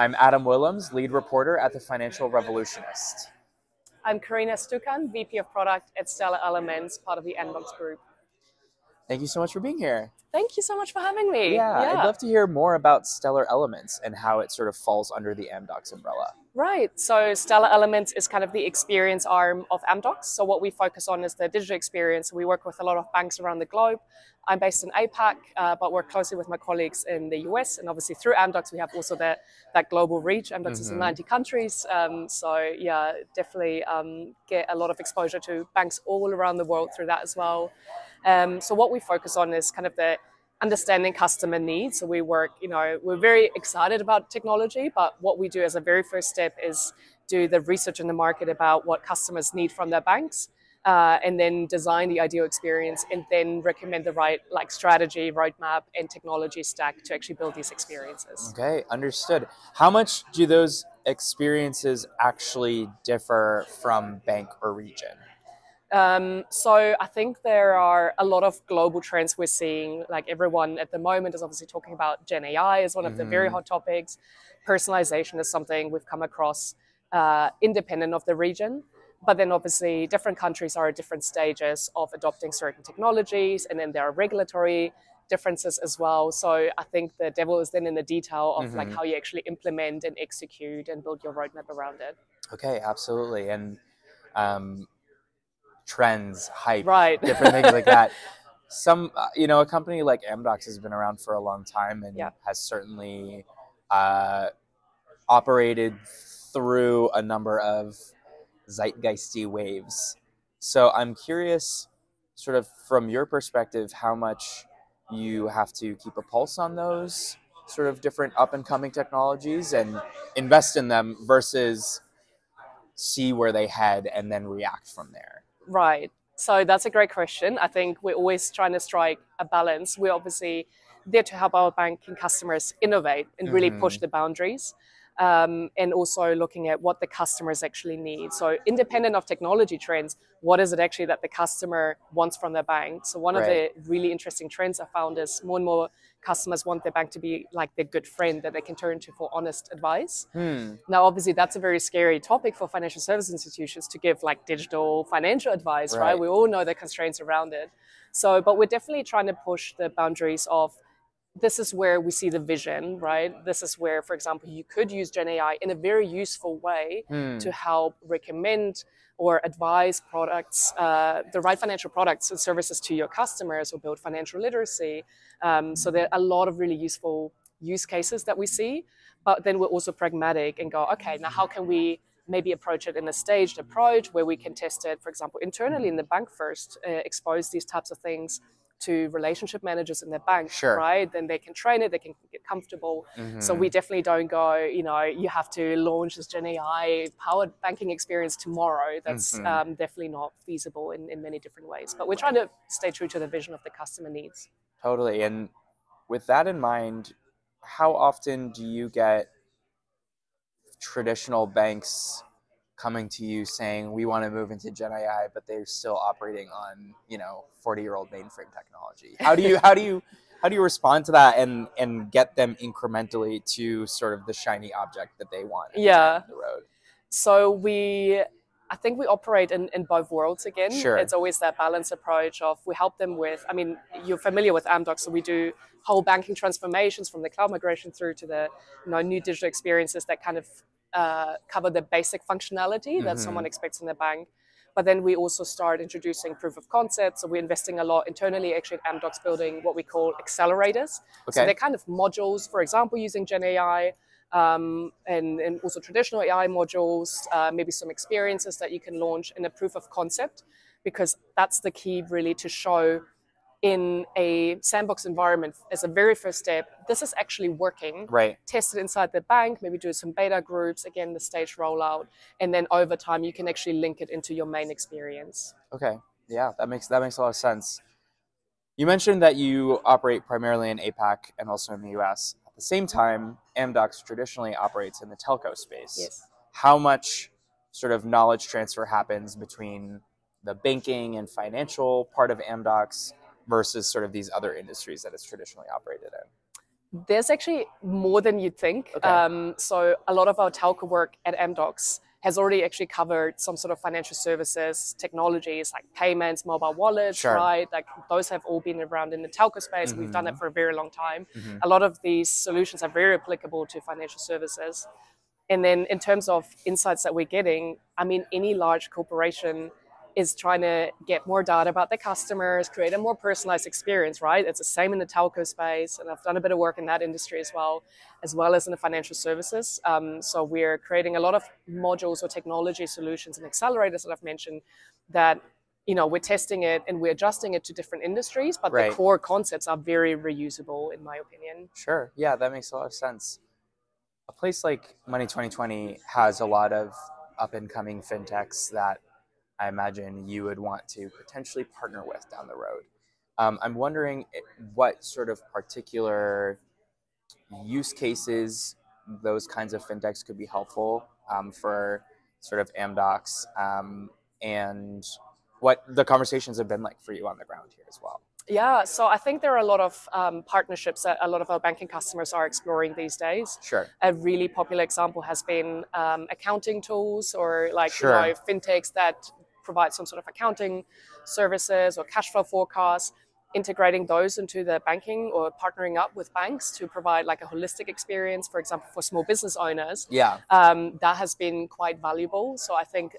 I'm Adam Willems, lead reporter at The Financial Revolutionist. I'm Corinna Stukan, VP of Product at Stellar Elements, part of the Amdocs group. Thank you so much for being here. Thank you so much for having me. Yeah, I'd love to hear more about Stellar Elements and how it sort of falls under the Amdocs umbrella. Right, so Stellar Elements is kind of the experience arm of Amdocs. So what we focus on is the digital experience. We work with a lot of banks around the globe. I'm based in APAC, but work closely with my colleagues in the US. And obviously through Amdocs, we have also that global reach. Amdocs is in 90 countries. So yeah, definitely get a lot of exposure to banks all around the world through that as well. So what we focus on is kind of the understanding customer needs. So we work, we're very excited about technology, but what we do as a very first step is do the research in the market about what customers need from their banks, and then design the ideal experience and then recommend the right strategy, roadmap, and technology stack to actually build these experiences. Okay, understood. How much do those experiences actually differ from bank or region? So I think there are a lot of global trends we're seeing. Like everyone at the moment is obviously talking about Gen AI as one of the very hot topics. Personalization is something we've come across independent of the region. But then obviously different countries are at different stages of adopting certain technologies, and then there are regulatory differences as well. So I think the devil is then in the detail of like how you actually implement and execute and build your roadmap around it. Okay, absolutely. And trends, hype, different things like that. A company like Amdocs has been around for a long time and has certainly operated through a number of zeitgeisty waves. So I'm curious, sort of from your perspective, how much you have to keep a pulse on those sort of different up and coming technologies and invest in them versus see where they head and then react from there. Right. So that's a great question. I think we're always trying to strike a balance. We're obviously there to help our banking customers innovate and really push the boundaries, and also looking at what the customers actually need. So independent of technology trends, what is it actually that the customer wants from their bank? So one of the really interesting trends I found is more and more customers want their bank to be like their good friend that they can turn to for honest advice. Now, obviously, that's a very scary topic for financial service institutions to give like digital financial advice, right? We all know the constraints around it. So, but we're definitely trying to push the boundaries of this is where we see the vision, right? This is where, for example, you could use Gen AI in a very useful way to help recommend or advise products, the right financial products and services to your customers, or build financial literacy. So there are a lot of really useful use cases that we see, but then we're also pragmatic and go, okay, now how can we maybe approach it in a staged approach where we can test it, for example, internally in the bank first, expose these types of things to relationship managers in their bank, right? Then they can train it, they can get comfortable. So we definitely don't go, you have to launch this Gen AI powered banking experience tomorrow. That's definitely not feasible in many different ways. But we're trying to stay true to the vision of the customer needs. Totally. And with that in mind, how often do you get traditional banks coming to you saying, we want to move into Gen AI, but they're still operating on, 40-year-old mainframe technology? How do you respond to that and get them incrementally to sort of the shiny object that they want? Yeah. The road? So I think we operate in both worlds again. It's always that balanced approach of we help them with, you're familiar with Amdocs, so we do whole banking transformations from the cloud migration through to the new digital experiences that kind of cover the basic functionality that someone expects in the bank. But then we also start introducing proof of concept. So we're investing a lot internally actually at Amdocs building what we call accelerators. So they're kind of modules, for example, using Gen AI and also traditional AI modules, maybe some experiences that you can launch in a proof of concept, because that's the key really to show in a sandbox environment as a very first step, this is actually working, test it inside the bank, maybe do some beta groups, again, the stage rollout, and then over time, you can actually link it into your main experience. Okay, yeah, that makes a lot of sense. You mentioned that you operate primarily in APAC and also in the US. At the same time, Amdocs traditionally operates in the telco space. How much sort of knowledge transfer happens between the banking and financial part of Amdocs versus sort of these other industries that it's traditionally operated in? There's actually more than you'd think. Okay. So a lot of our telco work at Amdocs has already actually covered some sort of financial services, technologies like payments, mobile wallets, sure. right? Like those have all been around in the telco space. Mm-hmm. We've done that for a very long time. Mm-hmm. A lot of these solutions are very applicable to financial services. And then in terms of insights that we're getting, I mean, any large corporation is trying to get more data about their customers, create a more personalized experience, right? It's the same in the telco space, and I've done a bit of work in that industry as well as in the financial services. So we're creating a lot of modules or technology solutions and accelerators that I've mentioned that, you know, we're testing it and we're adjusting it to different industries, but right. the core concepts are very reusable in my opinion. Sure, yeah, that makes a lot of sense. A place like Money20/20 has a lot of up-and-coming fintechs that I imagine you would want to potentially partner with down the road. I'm wondering what sort of particular use cases those kinds of fintechs could be helpful for sort of Amdocs, and what the conversations have been like for you on the ground here as well. Yeah, so I think there are a lot of partnerships that a lot of our banking customers are exploring these days. Sure. A really popular example has been accounting tools or like sure. you know, fintechs that provide some sort of accounting services or cash flow forecasts, integrating those into the banking or partnering up with banks to provide like a holistic experience, for example, for small business owners. Yeah. That has been quite valuable. So I think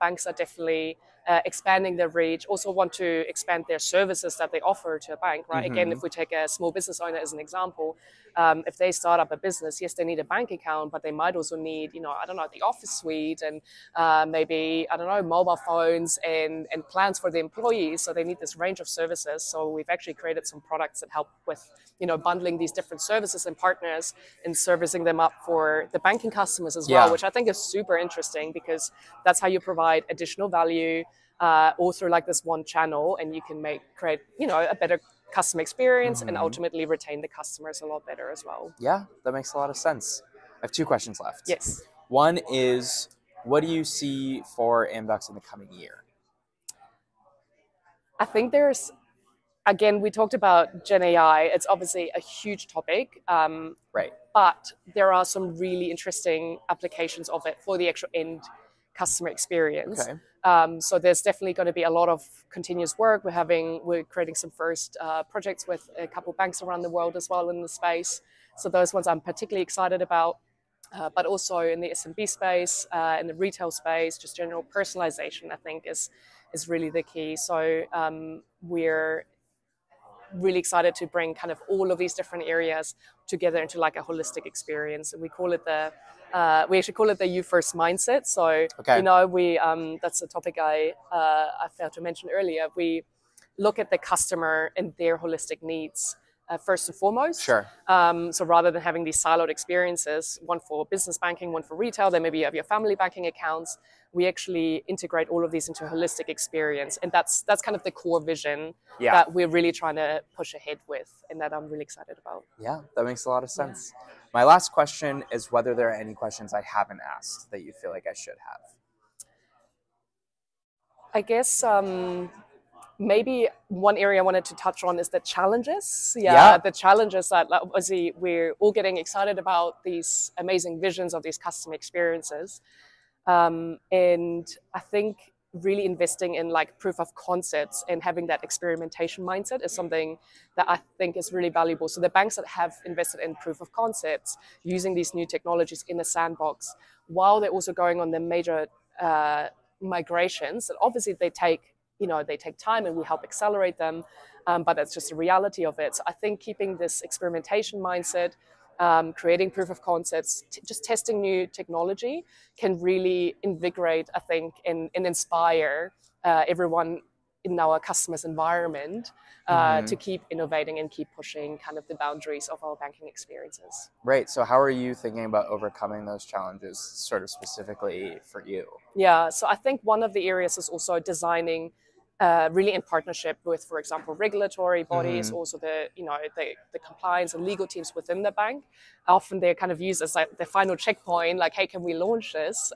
banks are definitely expanding their reach, also want to expand their services that they offer to a bank, right? Mm-hmm. Again, if we take a small business owner as an example, if they start up a business, yes, they need a bank account, but they might also need, you know, I don't know, the office suite and maybe, I don't know, mobile phones and plans for the employees. So they need this range of services. So we've actually created some products that help with, you know, bundling these different services and partners and servicing them up for the banking customers as well, yeah. which I think is super interesting because that's how you provide additional value all through like this one channel, and you can create, you know, a better customer experience mm-hmm. and ultimately retain the customers a lot better as well. Yeah, that makes a lot of sense. I have two questions left. Yes. One is, what do you see for Amdocs in the coming year? I think there's, again, we talked about Gen AI. It's obviously a huge topic. Right. But there are some really interesting applications of it for the actual end customer experience. Okay. So there's definitely going to be a lot of continuous work. We're creating some first projects with a couple of banks around the world as well in the space. So those ones I'm particularly excited about, but also in the SMB space, in the retail space, just general personalization, I think is really the key. So we're really excited to bring kind of all of these different areas together into like a holistic experience. And we call it the You First mindset. So, okay. you know, that's a topic I failed to mention earlier. We look at the customer and their holistic needs first and foremost. Sure. So rather than having these siloed experiences, one for business banking, one for retail, then maybe you have your family banking accounts, we actually integrate all of these into a holistic experience. And that's kind of the core vision yeah. that we're really trying to push ahead with and that I'm really excited about. Yeah, that makes a lot of sense. Yeah. My last question is whether there are any questions I haven't asked that you feel like I should have. I guess... maybe one area I wanted to touch on is the challenges. Yeah, the challenges that obviously we're all getting excited about, these amazing visions of these customer experiences. And I think really investing in like proof of concepts and having that experimentation mindset is something that I think is really valuable. So the banks that have invested in proof of concepts, using these new technologies in the sandbox, while they're also going on the major migrations, and obviously they take time and we help accelerate them, but that's just the reality of it. So I think keeping this experimentation mindset, creating proof of concepts, just testing new technology can really invigorate, I think, and inspire everyone in our customers' environment to keep innovating and keep pushing kind of the boundaries of our banking experiences. Right, so how are you thinking about overcoming those challenges sort of specifically for you? Yeah, so I think one of the areas is also designing really in partnership with, for example, regulatory bodies, also the compliance and legal teams within the bank. Often they're kind of used as like the final checkpoint, like, hey, can we launch this?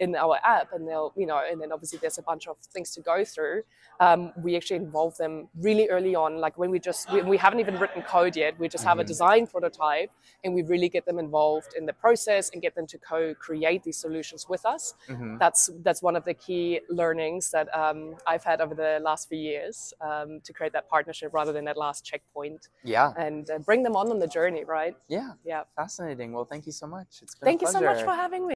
in our app, and they'll, you know, and then obviously there's a bunch of things to go through. We actually involve them really early on, like when we haven't even written code yet, we just have a design prototype, and we really get them involved in the process and get them to co-create these solutions with us. That's one of the key learnings that I've had over the last few years, to create that partnership rather than that last checkpoint. Yeah. And bring them on the journey, right? Yeah. Yeah. Fascinating. Well, thank you so much. It's been a pleasure. Thank you so much for having me.